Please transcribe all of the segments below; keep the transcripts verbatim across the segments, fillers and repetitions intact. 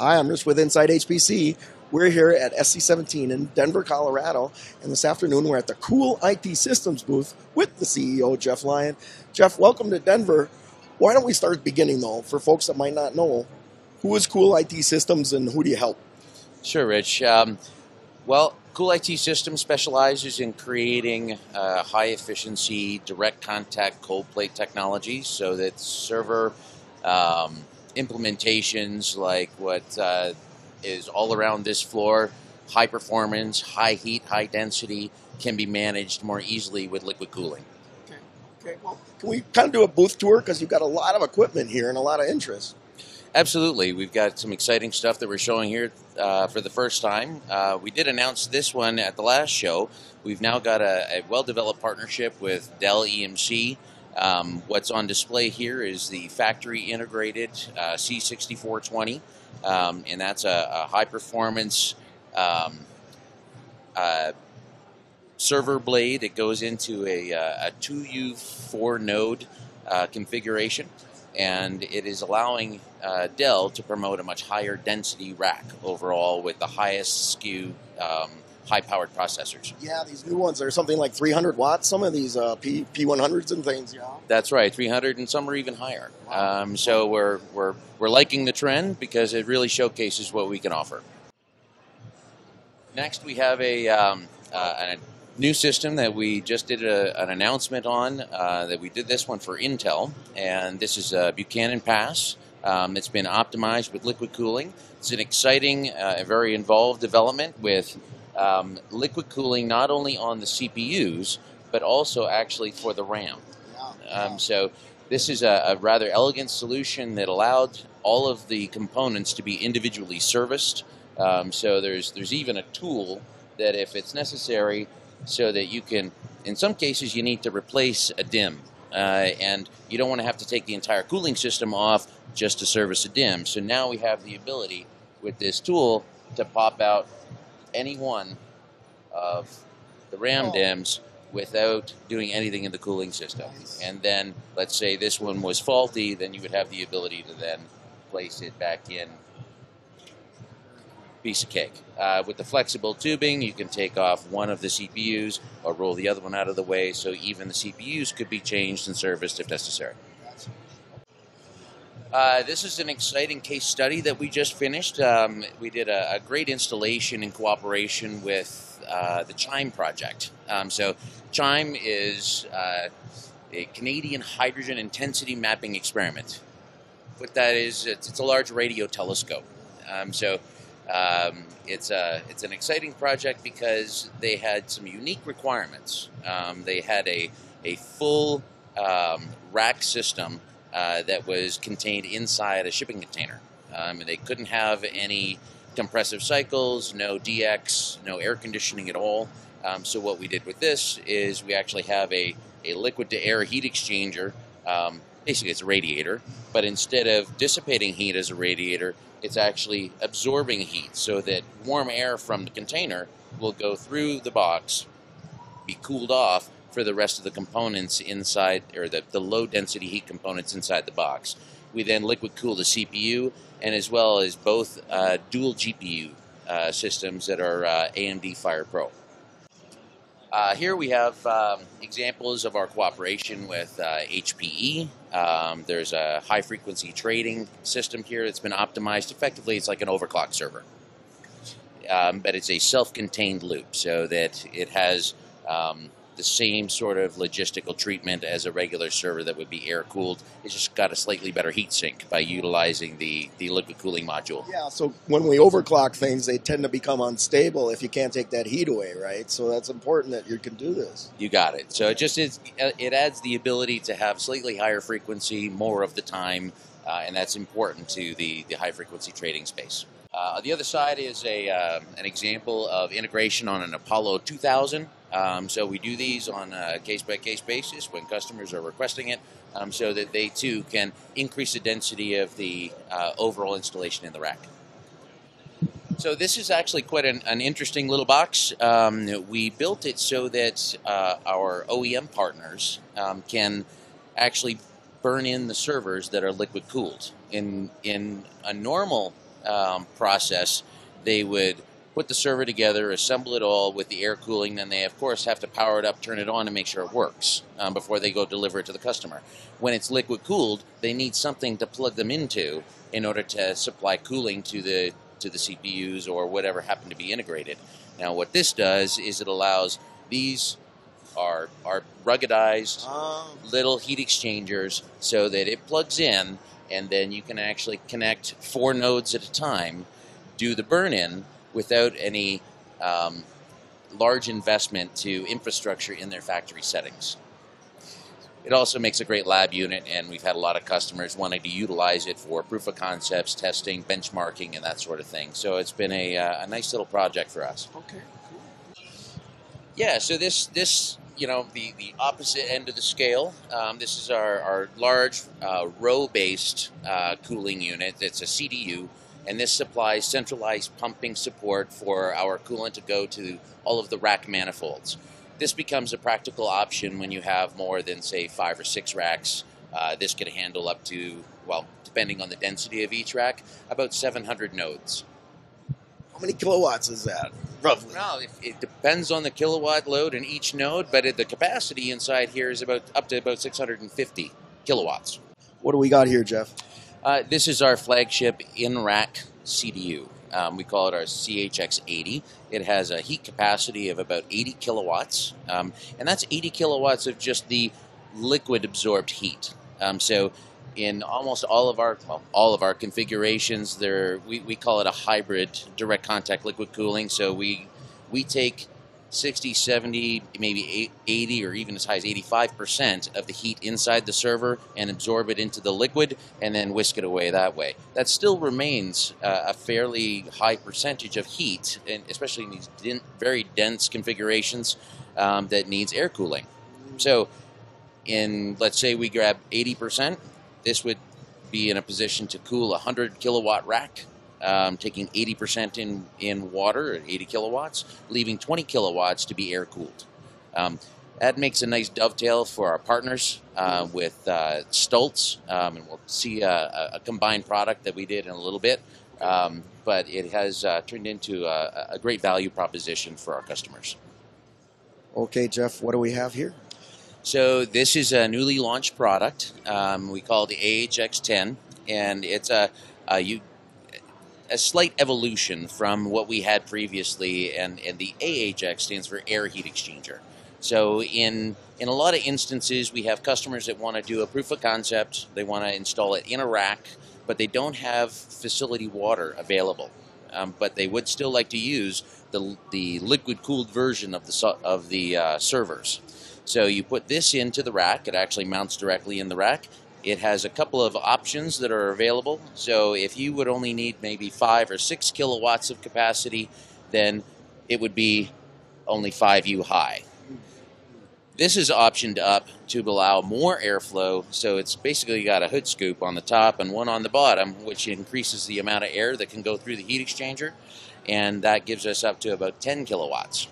Hi, I'm Rich with Inside H P C. We're here at S C seventeen in Denver, Colorado, and this afternoon we're at the CoolIT Systems booth with the C E O, Geoff Lyon. Geoff, welcome to Denver. Why don't we start beginning, though, for folks that might not know, who is CoolIT Systems and who do you help? Sure, Rich. Um, well, CoolIT Systems specializes in creating uh, high-efficiency, direct-contact cold plate technology so that server um, implementations like what uh, is all around this floor, high performance, high heat, high density, can be managed more easily with liquid cooling. Okay, okay. Well, can we kind of do a booth tour? Because you've got a lot of equipment here and a lot of interest. Absolutely. We've got some exciting stuff that we're showing here uh, for the first time. Uh, we did announce this one at the last show. We've now got a, a well-developed partnership with Dell E M C. Um, what's on display here is the factory-integrated uh, C sixty-four twenty, um, and that's a, a high-performance um, uh, server blade that goes into a, a two U four node uh, configuration, and it is allowing uh, Dell to promote a much higher density rack overall with the highest S K U um, high-powered processors. Yeah, these new ones are something like three hundred watts, some of these uh, P, P one hundreds and things, yeah. That's right, three hundred, and some are even higher. Wow. Um, so we're, we're, we're liking the trend because it really showcases what we can offer. Next, we have a, um, uh, a new system that we just did a, an announcement on, uh, that we did this one for Intel, and this is a Buchanan Pass. Um, it's been optimized with liquid cooling. It's an exciting, uh, very involved development with Um, liquid cooling not only on the C P Us, but also actually for the RAM. Yeah, yeah. Um, so this is a, a rather elegant solution that allowed all of the components to be individually serviced. Um, so there's, there's even a tool that if it's necessary so that you can, in some cases you need to replace a DIMM. Uh, and you don't want to have to take the entire cooling system off just to service a DIMM. So now we have the ability with this tool to pop out any one of the RAM oh. DIMMs without doing anything in the cooling system. Nice. And then, let's say this one was faulty, then you would have the ability to then place it back in. Piece of cake. Uh, with the flexible tubing, you can take off one of the C P Us or roll the other one out of the way, so even the C P Us could be changed and serviced if necessary. Uh, this is an exciting case study that we just finished. Um, we did a, a great installation in cooperation with uh, the CHIME project. Um, so CHIME is uh, a Canadian Hydrogen Intensity Mapping Experiment. What that is, it's, it's a large radio telescope. Um, so um, it's, a, it's an exciting project because they had some unique requirements. Um, they had a, a full um, rack system Uh, that was contained inside a shipping container. Um, and they couldn't have any compressive cycles, no D X, no air conditioning at all. Um, so what we did with this is we actually have a, a liquid-to-air heat exchanger. Um, basically, it's a radiator. But instead of dissipating heat as a radiator, it's actually absorbing heat so that warm air from the container will go through the box, be cooled off, for the rest of the components inside, or the, the low-density heat components inside the box. We then liquid-cool the C P U, and as well as both uh, dual G P U uh, systems that are uh, A M D Fire Pro. Uh, here we have um, examples of our cooperation with uh, H P E. Um, there's a high-frequency trading system here that's been optimized. Effectively, it's like an overclock server. Um, but it's a self-contained loop, so that it has Um, the same sort of logistical treatment as a regular server that would be air-cooled. It's just got a slightly better heat sink by utilizing the, the liquid cooling module. Yeah, so when we overclock things, they tend to become unstable if you can't take that heat away, right? So that's important that you can do this. You got it. So it just is, it adds the ability to have slightly higher frequency more of the time, uh, and that's important to the, the high-frequency trading space. Uh, the other side is a, uh, an example of integration on an Apollo two thousand. Um, so we do these on a case-by-case basis when customers are requesting it, um, so that they too can increase the density of the uh, overall installation in the rack. So this is actually quite an, an interesting little box. Um, we built it so that uh, our O E M partners um, can actually burn in the servers that are liquid-cooled. In, in a normal um, process, they would put the server together, assemble it all with the air cooling, then they of course have to power it up, turn it on, and make sure it works um, before they go deliver it to the customer. When it's liquid cooled, they need something to plug them into in order to supply cooling to the to the C P Us or whatever happened to be integrated. Now what this does is it allows these are are ruggedized um. little heat exchangers so that it plugs in, and then you can actually connect four nodes at a time, do the burn-in without any um, large investment to infrastructure in their factory settings. It also makes a great lab unit, and we've had a lot of customers wanting to utilize it for proof of concepts, testing, benchmarking, and that sort of thing. So it's been a, uh, a nice little project for us. Okay, cool. Yeah, so this, this you know, the, the opposite end of the scale, um, this is our, our large uh, row-based uh, cooling unit. It's a C D U. And this supplies centralized pumping support for our coolant to go to all of the rack manifolds. This becomes a practical option when you have more than, say, five or six racks. Uh, this could handle up to, well, depending on the density of each rack, about seven hundred nodes. How many kilowatts is that, roughly? Well, it, it depends on the kilowatt load in each node, but it, the capacity inside here is about up to about six hundred fifty kilowatts. What do we got here, Jeff? Uh, this is our flagship in-rack C D U. Um, we call it our C H X eighty. It has a heat capacity of about eighty kilowatts, um, and that's eighty kilowatts of just the liquid-absorbed heat. Um, so in almost all of our, well, all of our configurations, there we, we call it a hybrid direct contact liquid cooling. So we, we take sixty, seventy, maybe eighty, or even as high as eighty-five percent of the heat inside the server and absorb it into the liquid and then whisk it away that way. That still remains uh, a fairly high percentage of heat, and especially in these din very dense configurations um, that needs air cooling. So in, let's say we grab eighty percent, this would be in a position to cool a one hundred kilowatt rack. Um, taking eighty percent in, in water at eighty kilowatts, leaving twenty kilowatts to be air-cooled. Um, that makes a nice dovetail for our partners uh, with uh, STULZ, um, and we'll see a, a combined product that we did in a little bit, um, but it has uh, turned into a, a great value proposition for our customers. Okay, Jeff, what do we have here? So this is a newly launched product. Um, we call it the A H X ten, and it's a, a you. a slight evolution from what we had previously, and, and the A H X stands for air heat exchanger. So in, in a lot of instances, we have customers that want to do a proof of concept. They want to install it in a rack, but they don't have facility water available. Um, but they would still like to use the, the liquid-cooled version of the, of the uh, servers. So you put this into the rack. It actually mounts directly in the rack. It has a couple of options that are available. So if you would only need maybe five or six kilowatts of capacity, then it would be only five U high. This is optioned up to allow more airflow, so it's basically got a hood scoop on the top and one on the bottom, which increases the amount of air that can go through the heat exchanger, and that gives us up to about ten kilowatts.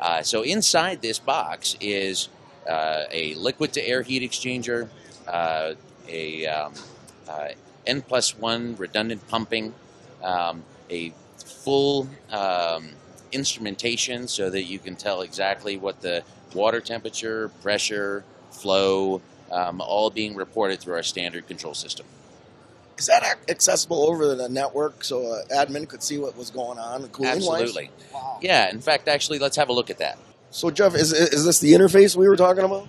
Uh, so inside this box is uh, a liquid-to-air heat exchanger, Uh, a um, uh, N plus one redundant pumping, um, a full um, instrumentation so that you can tell exactly what the water temperature, pressure, flow, um, all being reported through our standard control system. Is that accessible over the network so uh, admin could see what was going on? Cooling Absolutely. Wow. Yeah, in fact, actually, let's have a look at that. So, Jeff, is, is this the interface we were talking about?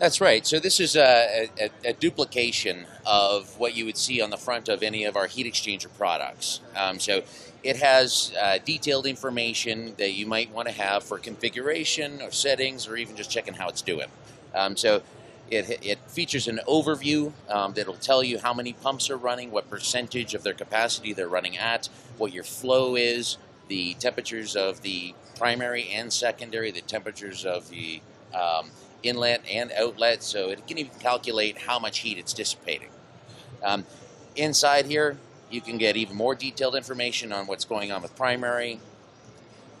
That's right. So this is a, a, a duplication of what you would see on the front of any of our heat exchanger products. Um, so it has uh, detailed information that you might want to have for configuration or settings, or even just checking how it's doing. Um, so it, it features an overview um, that'll tell you how many pumps are running, what percentage of their capacity they're running at, what your flow is, the temperatures of the primary and secondary, the temperatures of the um, inlet and outlet, so it can even calculate how much heat it's dissipating. Um, inside here, you can get even more detailed information on what's going on with primary,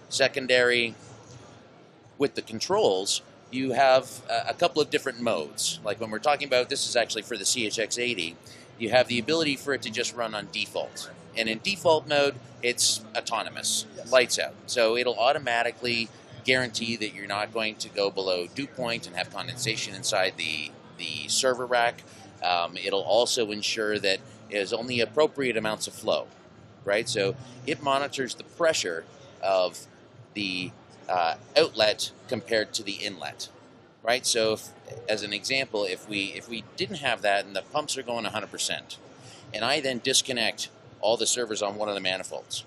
secondary. With the controls, you have a, a couple of different modes. Like when we're talking about, this is actually for the C H X eighty, you have the ability for it to just run on default. and in default mode, it's autonomous, yes. Lights out. So it'll automatically guarantee that you're not going to go below dew point and have condensation inside the, the server rack. Um, it'll also ensure that there's only appropriate amounts of flow, right? So it monitors the pressure of the uh, outlet compared to the inlet, right? So if, as an example, if we, if we didn't have that and the pumps are going one hundred percent, and I then disconnect all the servers on one of the manifolds,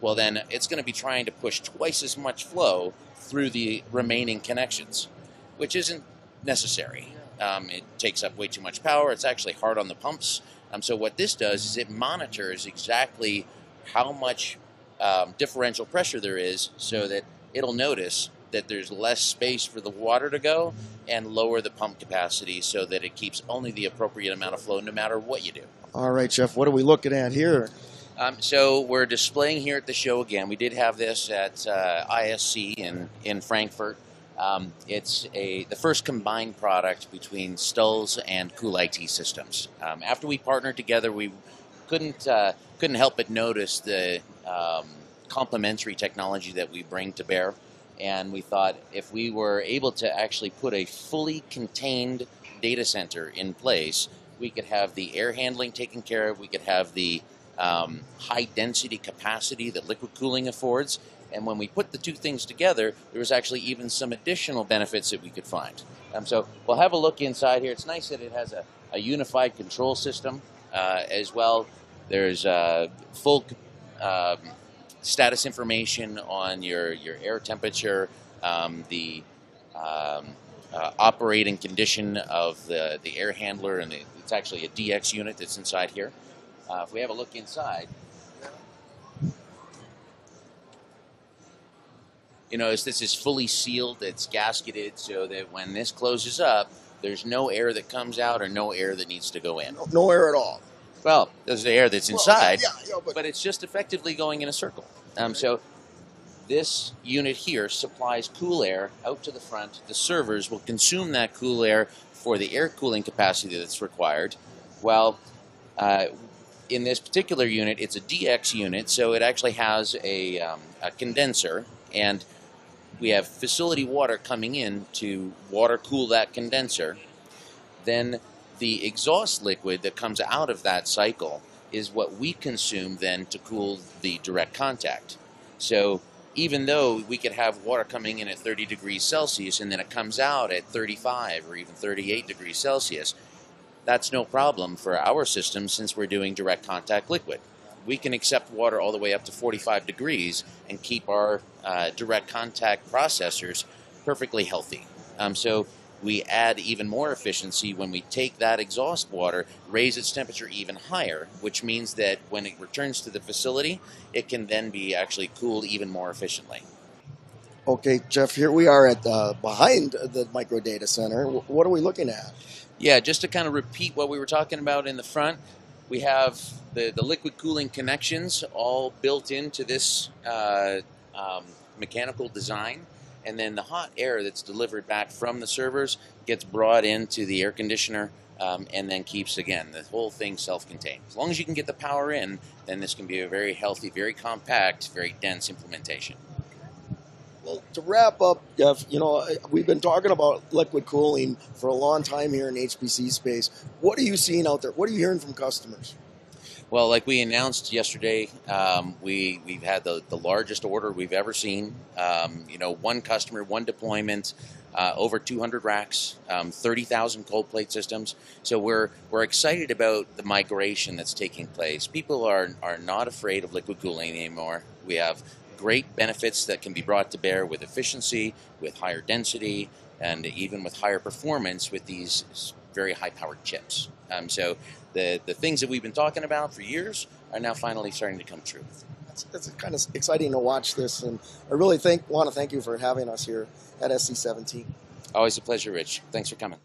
well then it's going to be trying to push twice as much flow through the remaining connections, which isn't necessary. Um, it takes up way too much power. It's actually hard on the pumps. Um, so what this does is it monitors exactly how much um, differential pressure there is, so that it'll notice that there's less space for the water to go and lower the pump capacity so that it keeps only the appropriate amount of flow no matter what you do. All right, Geoff, what are we looking at here? Um, so we're displaying here at the show again. We did have this at uh, I S C in, in Frankfurt. Um, it's a, the first combined product between STULZ and CoolIT Systems. Um, after we partnered together, we couldn't, uh, couldn't help but notice the um, complementary technology that we bring to bear. And we thought if we were able to actually put a fully contained data center in place, we could have the air handling taken care of, we could have the um, high density capacity that liquid cooling affords. And when we put the two things together, there was actually even some additional benefits that we could find. Um, so we'll have a look inside here. It's nice that it has a, a unified control system uh, as well. There's uh, full um, status information on your, your air temperature, um, the um, uh, operating condition of the, the air handler, and the, it's actually a D X unit that's inside here. Uh, if we have a look inside, you notice this is fully sealed, it's gasketed, so that when this closes up, there's no air that comes out or no air that needs to go in. No, no air at all. Well, there's the air that's inside, well, yeah, yeah, but, but it's just effectively going in a circle. Um, so this unit here supplies cool air out to the front. The servers will consume that cool air for the air cooling capacity that's required. Well, uh, in this particular unit, it's a D X unit, so it actually has a, um, a condenser, and we have facility water coming in to water cool that condenser. Then the exhaust liquid that comes out of that cycle is what we consume then to cool the direct contact. So even though we could have water coming in at thirty degrees Celsius and then it comes out at thirty-five or even thirty-eight degrees Celsius, that's no problem for our system since we're doing direct contact liquid. We can accept water all the way up to forty-five degrees and keep our uh, direct contact processors perfectly healthy. Um, so we add even more efficiency when we take that exhaust water, raise its temperature even higher, which means that when it returns to the facility, it can then be actually cooled even more efficiently. Okay, Geoff, here we are at the, behind the micro data center. What are we looking at? Yeah, just to kind of repeat what we were talking about in the front, we have the, the liquid cooling connections all built into this uh, um, mechanical design. And then the hot air that's delivered back from the servers gets brought into the air conditioner um, and then keeps, again, the whole thing self-contained. As long as you can get the power in, then this can be a very healthy, very compact, very dense implementation. Well, to wrap up, Geoff, you know, we've been talking about liquid cooling for a long time here in H P C space. What are you seeing out there? What are you hearing from customers? Well, like we announced yesterday, um, we, we've had the, the largest order we've ever seen. Um, you know, one customer, one deployment, uh, over two hundred racks, um, thirty thousand cold plate systems. So we're, we're excited about the migration that's taking place. People are, are not afraid of liquid cooling anymore. We have great benefits that can be brought to bear with efficiency, with higher density, and even with higher performance with these very high-powered chips. Um, so the, the things that we've been talking about for years are now finally starting to come true. That's, that's kind of exciting to watch this, and I really thank, want to thank you for having us here at S C seventeen. Always a pleasure, Rich. Thanks for coming.